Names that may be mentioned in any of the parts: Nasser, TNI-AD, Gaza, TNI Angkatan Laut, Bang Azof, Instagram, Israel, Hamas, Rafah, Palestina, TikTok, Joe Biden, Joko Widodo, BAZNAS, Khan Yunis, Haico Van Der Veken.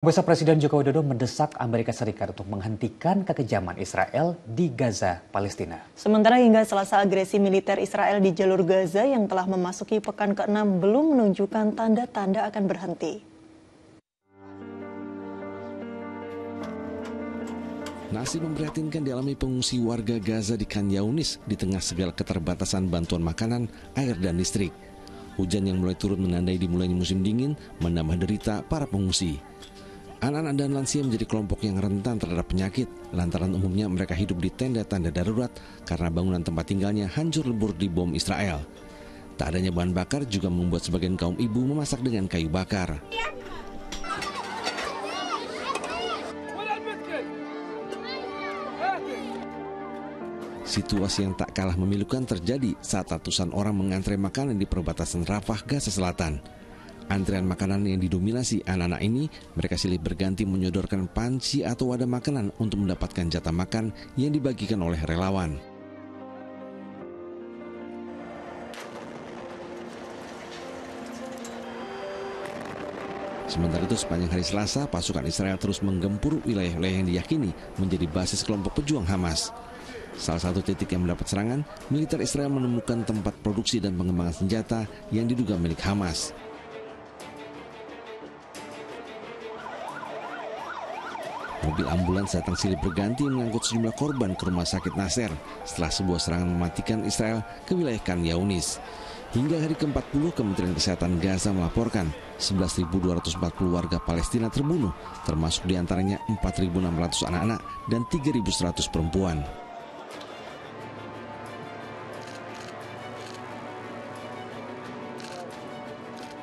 Besok Presiden Joko Widodo mendesak Amerika Serikat untuk menghentikan kekejaman Israel di Gaza, Palestina. Sementara hingga Selasa agresi militer Israel di jalur Gaza yang telah memasuki pekan ke-6 belum menunjukkan tanda-tanda akan berhenti. Nasib memprihatinkan dialami pengungsi warga Gaza di Khan Yunis di tengah segala keterbatasan bantuan makanan, air, dan listrik. Hujan yang mulai turun menandai dimulainya musim dingin menambah derita para pengungsi. Anak-anak dan lansia menjadi kelompok yang rentan terhadap penyakit lantaran umumnya mereka hidup di tenda-tenda darurat karena bangunan tempat tinggalnya hancur lebur di bom Israel. Tak adanya bahan bakar juga membuat sebagian kaum ibu memasak dengan kayu bakar. Situasi yang tak kalah memilukan terjadi saat ratusan orang mengantre makanan di perbatasan Rafah, Gaza Selatan. Antrean makanan yang didominasi anak-anak ini, mereka silih berganti menyodorkan panci atau wadah makanan untuk mendapatkan jatah makan yang dibagikan oleh relawan. Sementara itu, sepanjang hari Selasa, pasukan Israel terus menggempur wilayah-wilayah yang diyakini menjadi basis kelompok pejuang Hamas. Salah satu titik yang mendapat serangan, militer Israel menemukan tempat produksi dan pengembangan senjata yang diduga milik Hamas. Mobil ambulans datang silih berganti mengangkut sejumlah korban ke rumah sakit Nasser setelah sebuah serangan mematikan Israel ke wilayah Khan Yunis. Hingga hari ke-40, Kementerian Kesehatan Gaza melaporkan 11.240 warga Palestina terbunuh, termasuk diantaranya 4.600 anak-anak dan 3.100 perempuan.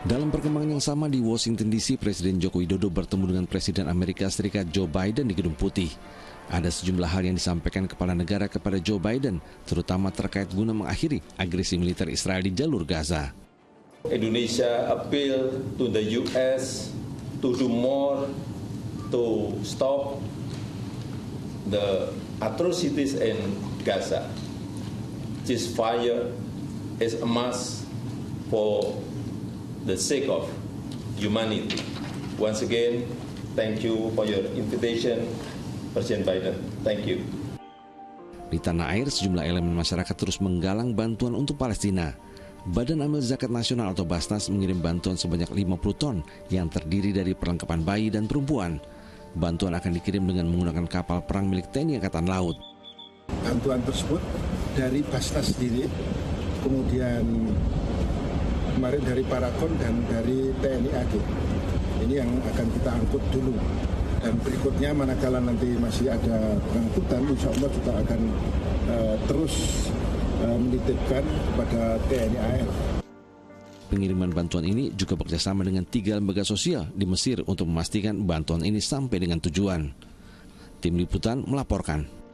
Dalam perkembangan yang sama di Washington DC, Presiden Joko Widodo bertemu dengan Presiden Amerika Serikat Joe Biden di Gedung Putih. Ada sejumlah hal yang disampaikan kepala negara kepada Joe Biden, terutama terkait guna mengakhiri agresi militer Israel di jalur Gaza. Indonesia appeal to the US to do more to stop the atrocities in Gaza. Ceasefire is a must for the sake of humanity. Once again, thank you for your invitation, President Biden. Thank you. Di tanah air, sejumlah elemen masyarakat terus menggalang bantuan untuk Palestina. Badan Amil Zakat Nasional atau BAZNAS mengirim bantuan sebanyak 50 ton yang terdiri dari perlengkapan bayi dan perempuan. Bantuan akan dikirim dengan menggunakan kapal perang milik TNI Angkatan Laut. Bantuan tersebut dari BAZNAS sendiri, kemudian kemarin dari Parakon dan dari TNI-AD. Ini yang akan kita angkut dulu. Dan berikutnya manakala nanti masih ada pengangkutan, insya Allah kita akan terus menitipkan kepada TNI-AL. Pengiriman bantuan ini juga bekerjasama dengan 3 lembaga sosial di Mesir untuk memastikan bantuan ini sampai dengan tujuan. Tim Liputan melaporkan.